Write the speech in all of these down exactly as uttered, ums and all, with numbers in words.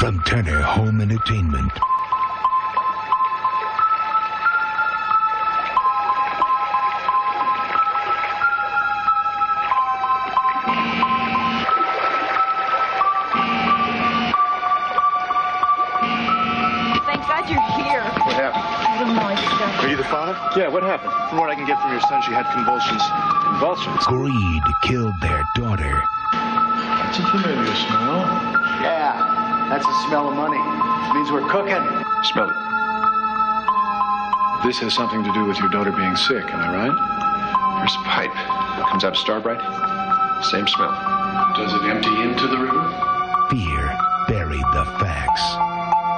from Turner Home Entertainment. Thank God you're here. What happened? I don't know. I just got... Are you the father? Yeah, what happened? From what I can get from your son, she had convulsions. Convulsions? Greed killed their daughter. I think you made me smell. Yeah. That's the smell of money. It means we're cooking. Smell it. This has something to do with your daughter being sick, am I right? There's a pipe. It comes out of Starbright. Same smell. Does it empty into the river? Fear buried the facts.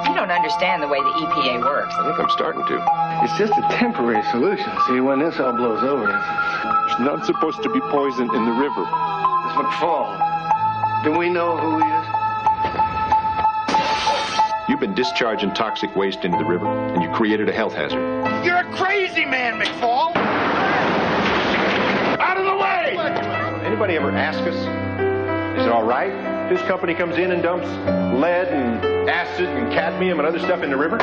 I don't understand the way the E P A works. I think I'm starting to. It's just a temporary solution. See, when this all blows over, it's not supposed to be poison in the river. It's McFall. Do we know who he is? You've been discharging toxic waste into the river, and you created a health hazard. You're a crazy man, McFall! Out of the way! Anybody ever ask us, is it all right if this company comes in and dumps lead and acid and cadmium and other stuff in the river?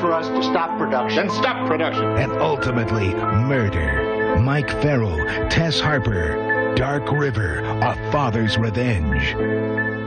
For us to stop production. Then stop production. And ultimately, murder. Mike Farrell, Tess Harper, Dark River, A Father's Revenge.